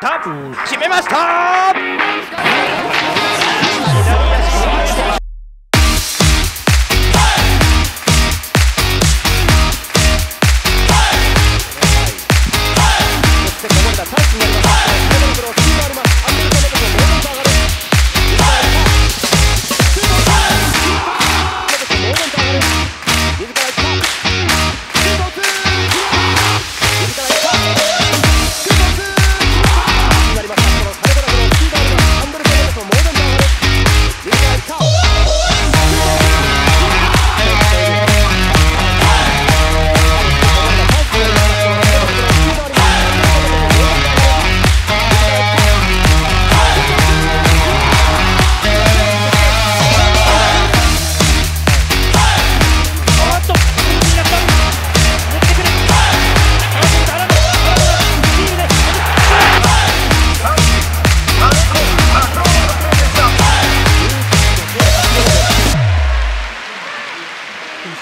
タップ決めました。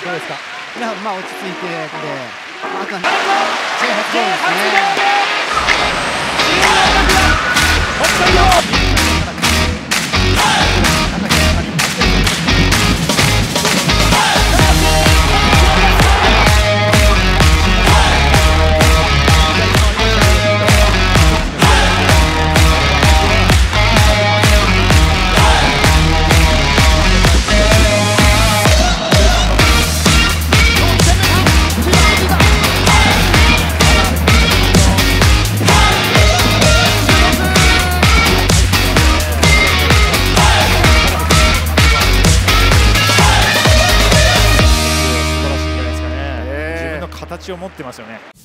どうですか皆さん、まあ、落ち着いてこれあとは18秒ですね。形を持ってますよね。